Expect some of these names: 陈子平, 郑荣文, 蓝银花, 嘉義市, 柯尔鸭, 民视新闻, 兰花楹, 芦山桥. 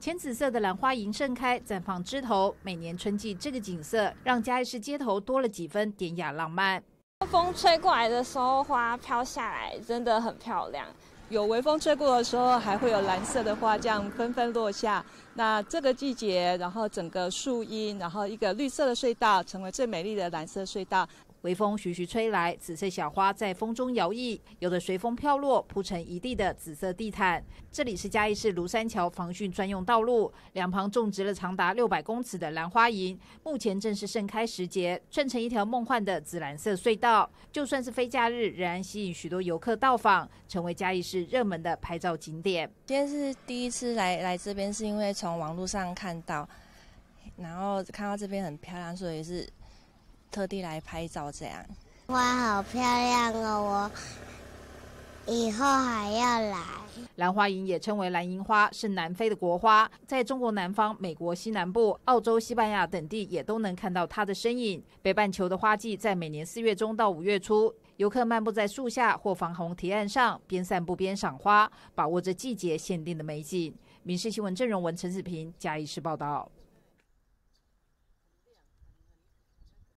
浅紫色的兰花迎盛开，绽放枝头。每年春季，这个景色让嘉义市街头多了几分典雅浪漫。风吹过来的时候，花飘下来，真的很漂亮。 有微风吹过的时候，还会有蓝色的花这样纷纷落下。那这个季节，然后整个树荫，然后一个绿色的隧道，成为最美丽的蓝色隧道。微风徐徐吹来，紫色小花在风中摇曳，有的随风飘落，铺成一地的紫色地毯。这里是嘉义市芦山桥防汛专用道路，两旁种植了长达600公尺的兰花楹，目前正是盛开时节，串成一条梦幻的紫蓝色隧道。就算是非假日，仍然吸引许多游客到访，成为嘉义市 热门的拍照景点。今天是第一次来这边，是因为从网络上看到，然后看到这边很漂亮，所以是特地来拍照这样。花好漂亮哦，我以后还要来。兰花楹也称为蓝银花，是南非的国花，在中国南方、美国西南部、澳洲、西班牙等地也都能看到它的身影。北半球的花季在每年4月中到5月初。 游客漫步在树下或防洪堤岸上，边散步边赏花，把握着季节限定的美景。民视新闻郑荣文、陈子平，嘉义市报道。